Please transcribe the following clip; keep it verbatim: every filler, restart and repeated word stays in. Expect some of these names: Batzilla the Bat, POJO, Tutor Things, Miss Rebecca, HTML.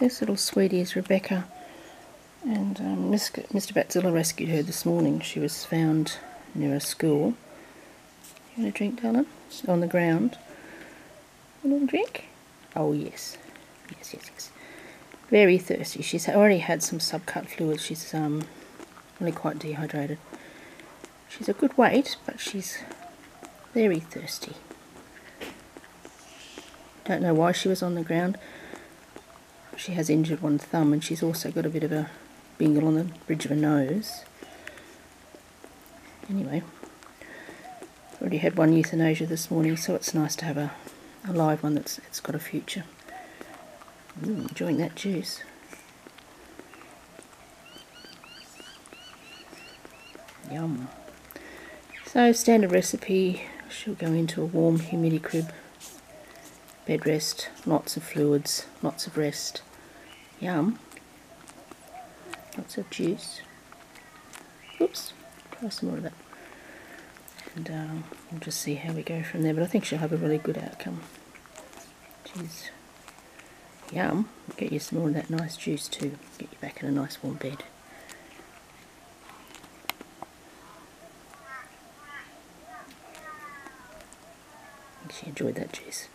This little sweetie is Rebecca, and um, Mister Batzilla rescued her this morning. She was found near a school. You want a drink, darling? On the ground. A little drink? Oh yes, yes, yes, yes. Very thirsty. She's already had some subcut fluids. She's um really quite dehydrated. She's a good weight, but she's very thirsty. Don't know why she was on the ground. She has injured one thumb, and she's also got a bit of a bingle on the bridge of her nose. Anyway, already had one euthanasia this morning, so it's nice to have a, a live one that's it's got a future. Ooh, enjoying that juice. Yum. So standard recipe, she'll go into a warm, humidity crib, bed rest, lots of fluids, lots of rest. Yum. Lots of juice. Oops, try some more of that. And um, we'll just see how we go from there, but I think she'll have a really good outcome. Jeez. Yum. Get you some more of that nice juice too. Get you back in a nice warm bed. She enjoyed that juice.